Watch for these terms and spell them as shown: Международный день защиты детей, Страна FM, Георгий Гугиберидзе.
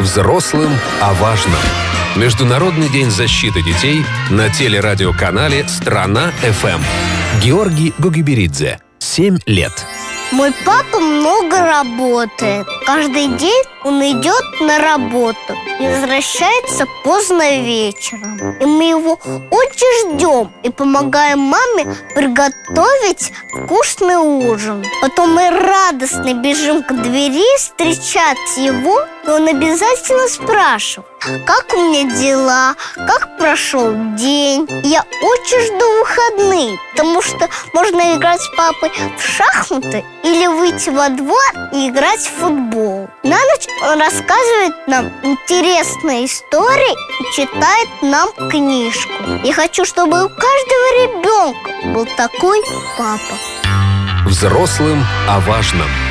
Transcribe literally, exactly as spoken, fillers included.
Взрослым о важном. Международный день защиты детей на телерадиоканале «Страна эф эм». Георгий Гугиберидзе, семь лет. Мой папа много работает. Каждый день он идет на работу и возвращается поздно вечером. И мы его очень ждем и помогаем маме приготовить вкусный ужин. Потом мы радостно бежим к двери встречать его, и он обязательно спрашивает, как у меня дела, как прошел день. Я очень жду выходных, потому что можно играть с папой в шахматы или выйти во двор и играть в футбол. На ночь он рассказывает нам интересные истории и читает нам книжку. Я хочу, чтобы у каждого ребенка был такой папа. Взрослым о важном.